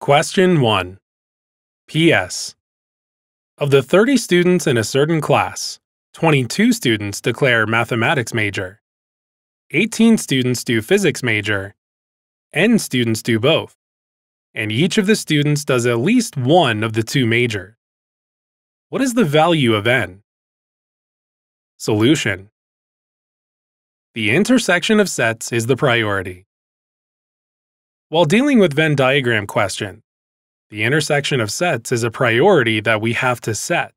Question 1. P.S. Of the 30 students in a certain class, 22 students declare mathematics major, 18 students do physics major, N students do both, and each of the students does at least one of the two majors. What is the value of N? Solution. The intersection of sets is the priority. While dealing with Venn diagram question, the intersection of sets is a priority that we have to set,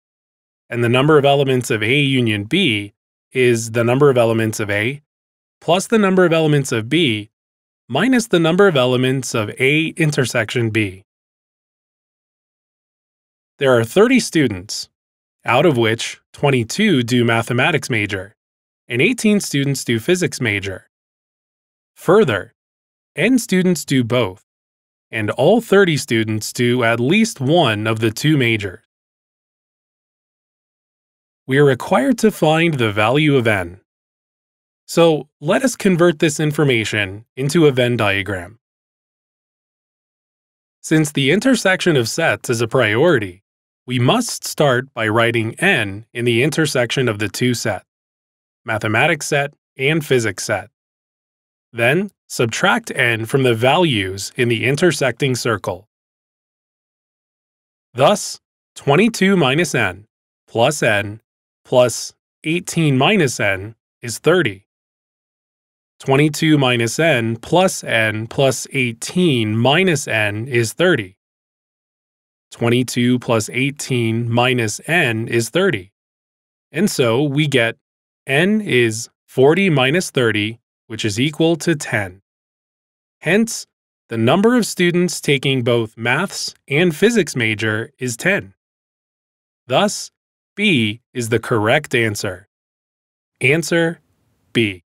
and the number of elements of A union B is the number of elements of A plus the number of elements of B minus the number of elements of A intersection B. There are 30 students, out of which 22 do mathematics major and 18 students do physics major. Further, N students do both, and all 30 students do at least one of the two majors. We are required to find the value of N. So let us convert this information into a Venn diagram. Since the intersection of sets is a priority, we must start by writing N in the intersection of the two sets, mathematics set and physics set. Then, subtract N from the values in the intersecting circle. Thus, 22 minus N plus 18 minus N is 30. 22 minus N plus 18 minus N is 30. 22 plus 18 minus N is 30. And so we get N is 40 minus 30, which is equal to 10. Hence, the number of students taking both maths and physics major is 10. Thus, B is the correct answer. Answer B.